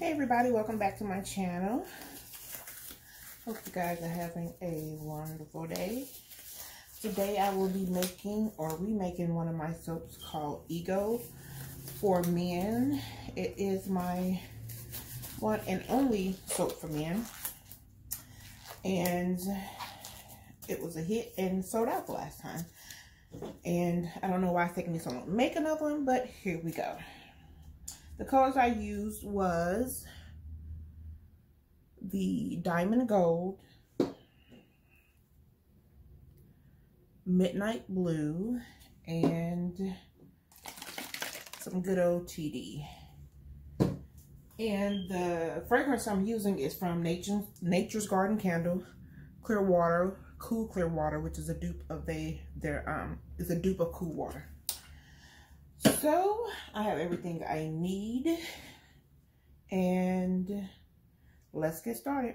Hey everybody, welcome back to my channel. Hope you guys are having a wonderful day. Today I will be making or remaking one of my soaps called Ego for Men. It is my one and only soap for men. And it was a hit and sold out the last time. And I don't know why it's taking me so long to make another one, but here we go. The colors I used was the Diamond Gold, Midnight Blue, and some good old TD. And the fragrance I'm using is from Nature's Garden Candle Clear Water, Clear Water, which is a dupe of their Cool Water. So, I have everything I need, and let's get started.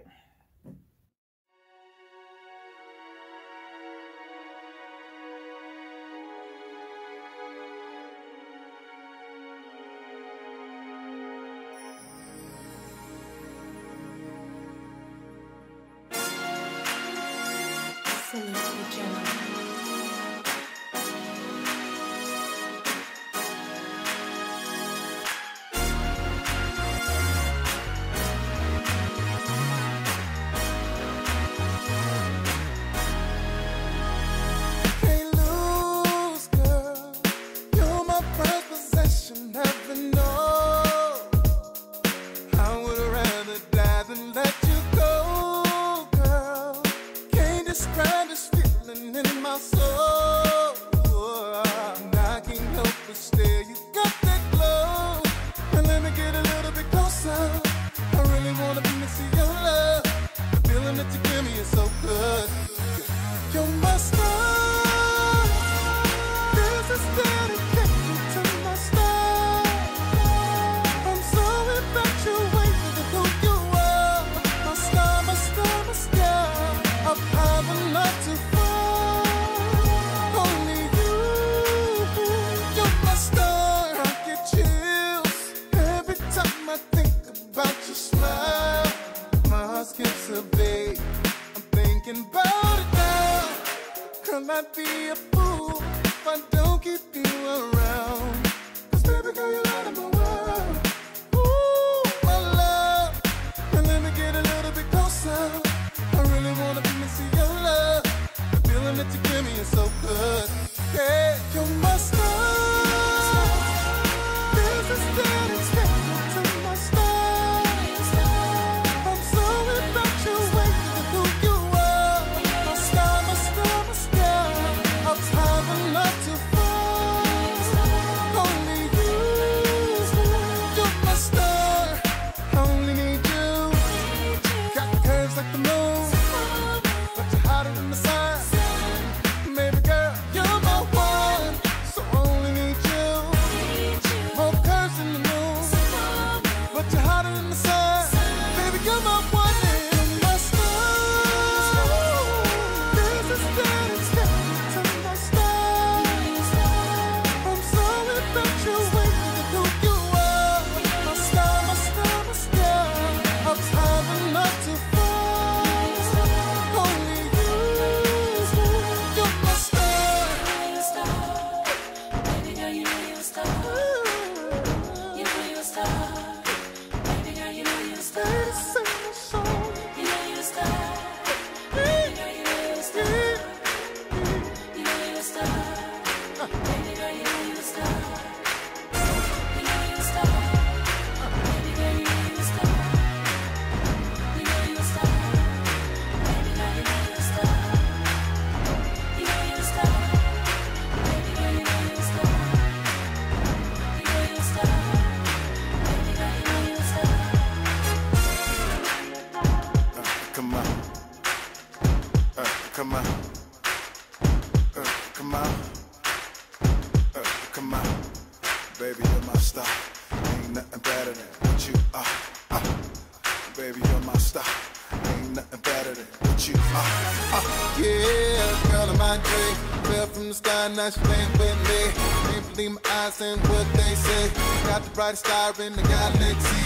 my drink. Fell from the sky, now she ain't with me. Can't believe my eyes and what they say. Got the brightest star in the galaxy,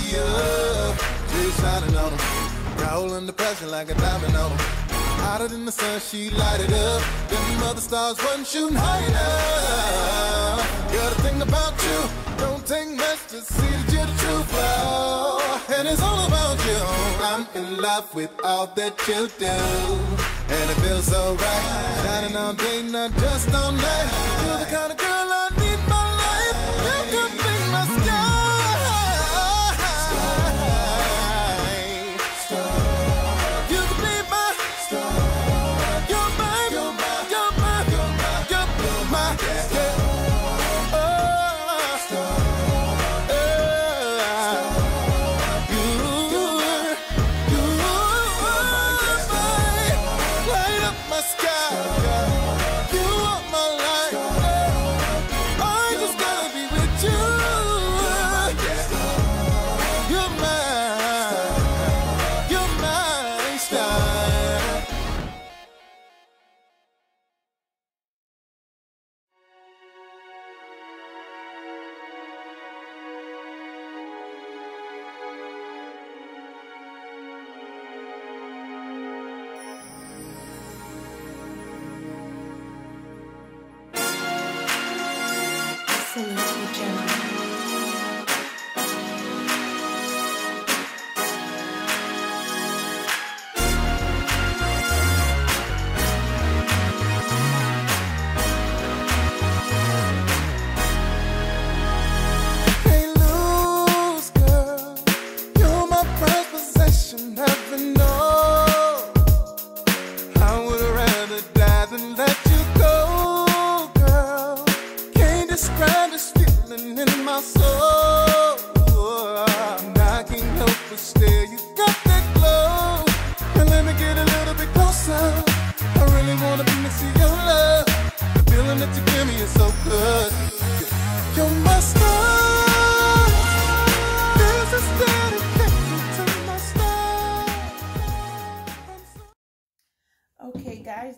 she's shining on them. Rolling the pressure like a diamond on them. Hotter than the sun, she lighted up. Them other stars wasn't shooting high enough. Girl, the thing about you, don't take much to see that you're the truth. Oh, and it's all about you. I'm in love with all that you do. And it feels so right, shining all day, not just all night. You're the kind of girl I need in my life. You could be my sky. You could be my star. You're mine, you're mine, you're mine, you're mine, you're mine.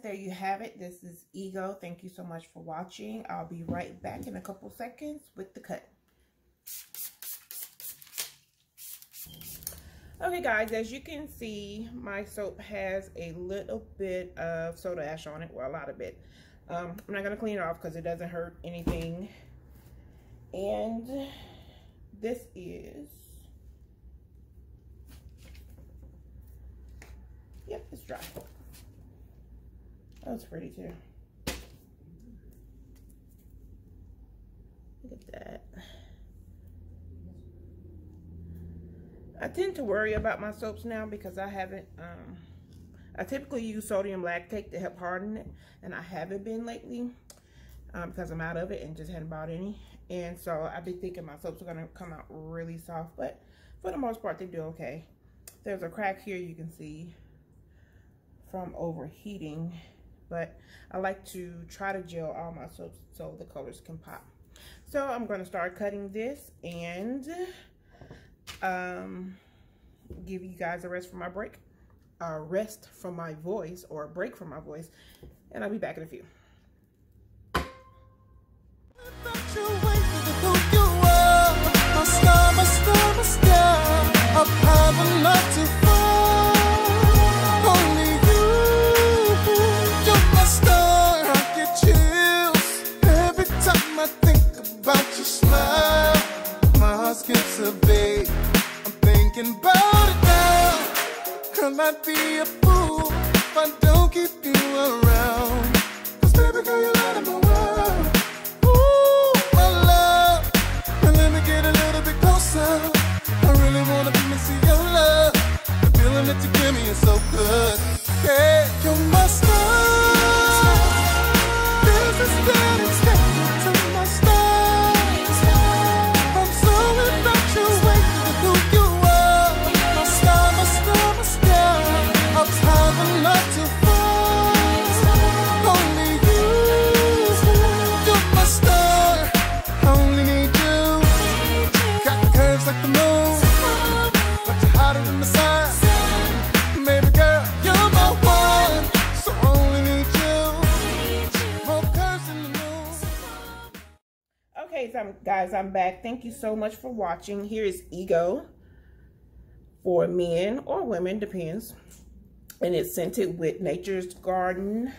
There you have it. This is Ego. Thank you so much for watching. I'll be right back in a couple seconds with the cut. Okay guys, as you can see, my soap has a little bit of soda ash on it. Well, a lot of it. I'm not gonna clean it off because it doesn't hurt anything. And this is, yep, it's dry. That was pretty too. Look at that. I tend to worry about my soaps now because I haven't, I typically use sodium lactate to help harden it, and I haven't been lately because I'm out of it and just hadn't bought any. And so I've been thinking my soaps are gonna come out really soft, but for the most part, they do okay. There's a crack here you can see from overheating, but I like to try to gel all my soaps so the colors can pop. So I'm going to start cutting this and give you guys a rest from my break, a rest from my voice, or a break from my voice, and I'll be back in a few. I'd be a fool if I don't keep you around, 'cause baby girl, you're out of my world. Ooh, my love, and let me get a little bit closer. I really wanna be missing your love. The feeling that you give me is so good. Yeah, you're my star. This is that guys, I'm back. Thank you so much for watching. Here is Ego for Men or Women, depends. And it's scented with Nature's Garden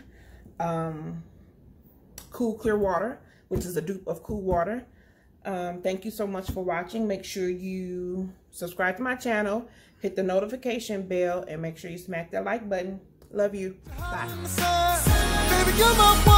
Clear Water, which is a dupe of Cool Water. Thank you so much for watching. Make sure you subscribe to my channel, hit the notification bell, and make sure you smack that like button. Love you. Bye.